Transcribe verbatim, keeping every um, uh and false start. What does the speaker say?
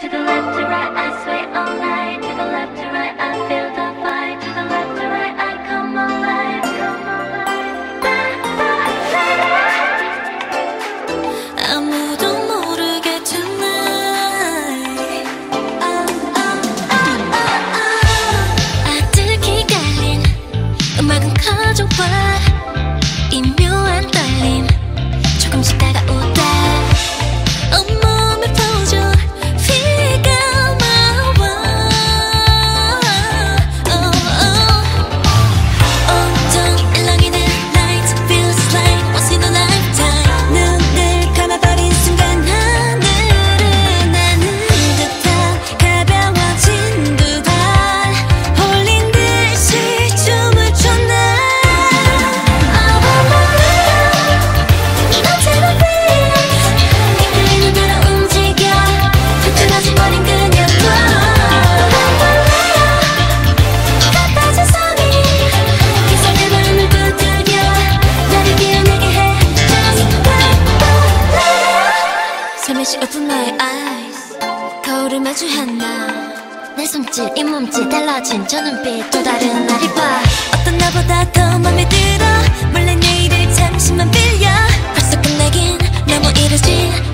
To the left, to right, I sway all night. To the left, to right, I feel the fire. To the left, to right, I come alive. 아무도 모르게 tonight. 아득히 갈린 음악은 커져와 이 묘한 떨림 조금씩 다가오다. 잠시 open my eyes 거울을 마주한 나 내 손짓 이 몸짓 달라진 저 눈빛 또 다른 나를 봐 어떤 나보다 더 맘에 들어 몰래 내일을 잠시만 빌려 벌써 끝나긴 너무 이르지